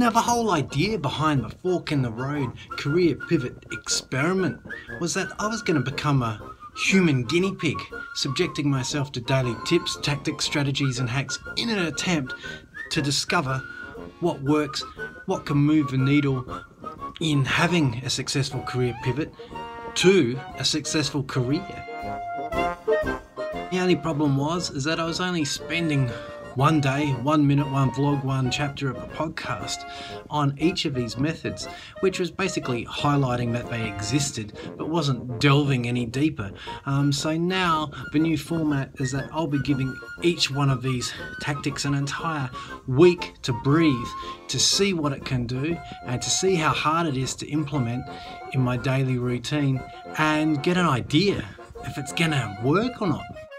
Now the whole idea behind the Fork in the Road career pivot experiment was that I was going to become a human guinea pig, subjecting myself to daily tips, tactics, strategies and hacks in an attempt to discover what works, what can move the needle in having a successful career pivot to a successful career. The only problem was that I was only spending one day, 1 minute, one vlog, one chapter of a podcast on each of these methods, which was basically highlighting that they existed but wasn't delving any deeper. So now the new format is that I'll be giving each one of these tactics an entire week to breathe, to see what it can do and to see how hard it is to implement in my daily routine and get an idea if it's gonna work or not.